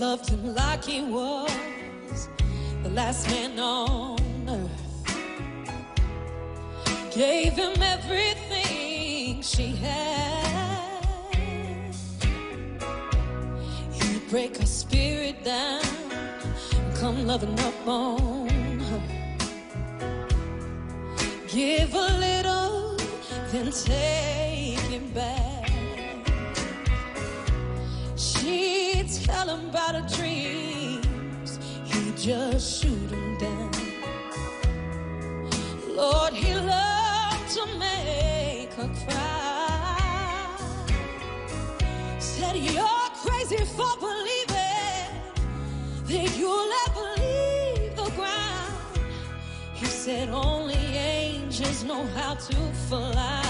loved him like he was the last man on earth. Gave him everything she had. He'd break her spirit down and come loving up on her. Give a little, then take him back. Tell him about her dreams, he just shoot him down. Lord, he loved to make her cry. Said you're crazy for believing that you'll ever leave the ground. He said only angels know how to fly.